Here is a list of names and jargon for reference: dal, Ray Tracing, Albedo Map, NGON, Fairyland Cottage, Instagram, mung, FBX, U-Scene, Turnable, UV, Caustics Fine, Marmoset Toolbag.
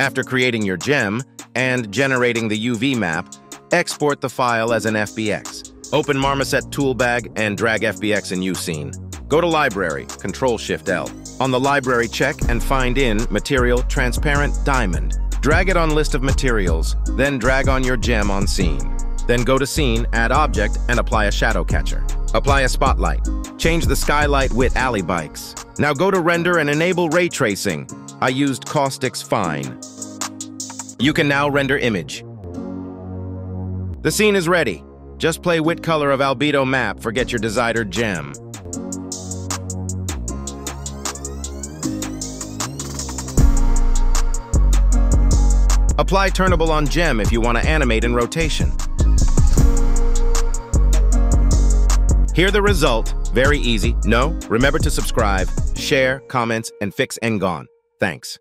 After creating your gem and generating the UV map, export the file as an FBX. Open Marmoset Toolbag and drag FBX in U-Scene. Go to Library, Ctrl-Shift-L. On the Library, check and find in Material Transparent Diamond. Drag it on List of Materials, then drag on your gem on Scene. Then go to Scene, add Object, and apply a Shadow Catcher. Apply a Spotlight. Change the skylight width alley bikes. Now go to Render and enable Ray Tracing. I used Caustics Fine. You can now render image. The scene is ready. Just play with color of Albedo Map for get your desired gem. Apply Turnable on gem if you want to animate in rotation. Here's the result. Very easy. No? Remember to subscribe, share, comments, and fix NGON. Thanks.